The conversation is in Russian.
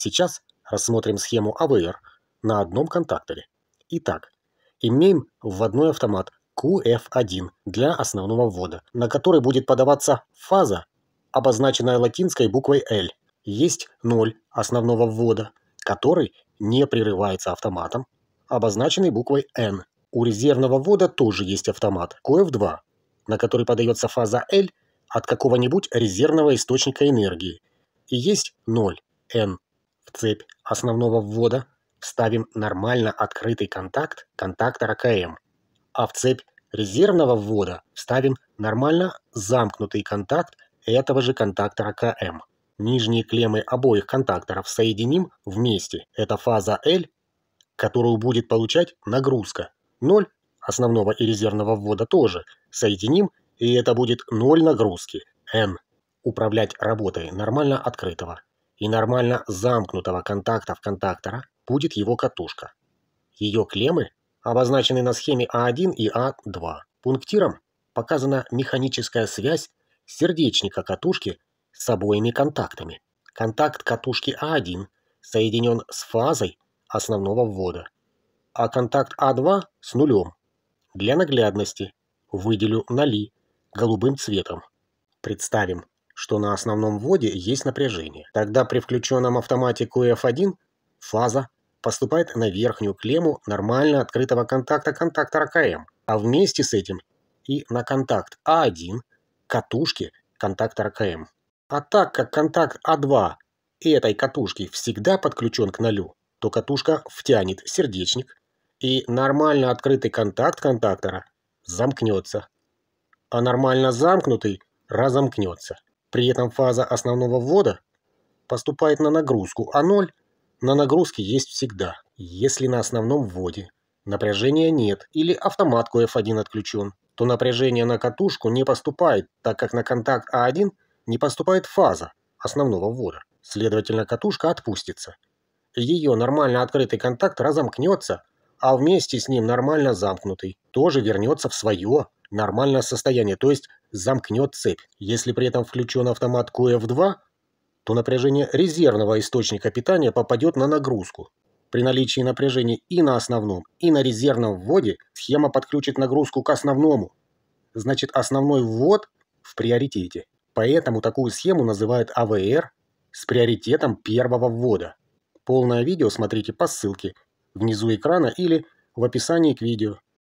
Сейчас рассмотрим схему АВР на одном контакторе. Итак, имеем вводной автомат QF1 для основного ввода, на который будет подаваться фаза, обозначенная латинской буквой L. Есть ноль основного ввода, который не прерывается автоматом, обозначенный буквой N. У резервного ввода тоже есть автомат QF2, на который подается фаза L от какого-нибудь резервного источника энергии. И есть 0N. В цепь основного ввода ставим нормально открытый контакт контактора КМ, а в цепь резервного ввода ставим нормально замкнутый контакт этого же контактора КМ. Нижние клеммы обоих контакторов соединим вместе. Это фаза L, которую будет получать нагрузка. 0 основного и резервного ввода тоже соединим, и это будет 0 нагрузки, N. Управлять работой нормально открытого и нормально замкнутого контактов контактора будет его катушка. Ее клеммы обозначены на схеме А1 и А2. Пунктиром показана механическая связь сердечника катушки с обоими контактами. Контакт катушки А1 соединен с фазой основного ввода, а контакт А2 с нулем. Для наглядности выделю ноли голубым цветом. Представим, что на основном вводе есть напряжение. Тогда при включенном автомате QF1 фаза поступает на верхнюю клемму нормально открытого контакта контактора КМ, а вместе с этим и на контакт А1 катушки контактора КМ. А так как контакт А2 этой катушки всегда подключен к нолю, то катушка втянет сердечник, и нормально открытый контакт контактора замкнется, а нормально замкнутый разомкнется. При этом фаза основного ввода поступает на нагрузку, а 0 на нагрузке есть всегда. Если на основном вводе напряжения нет или автомат QF1 отключен, то напряжение на катушку не поступает, так как на контакт А1 не поступает фаза основного ввода. Следовательно, катушка отпустится. Ее нормально открытый контакт разомкнется, а вместе с ним нормально замкнутый тоже вернется в свое нормальное состояние, то есть замкнет цепь. Если при этом включен автомат QF2, то напряжение резервного источника питания попадет на нагрузку. При наличии напряжения и на основном, и на резервном вводе схема подключит нагрузку к основному. Значит, основной ввод в приоритете. Поэтому такую схему называют АВР с приоритетом первого ввода. Полное видео смотрите по ссылке внизу экрана или в описании к видео.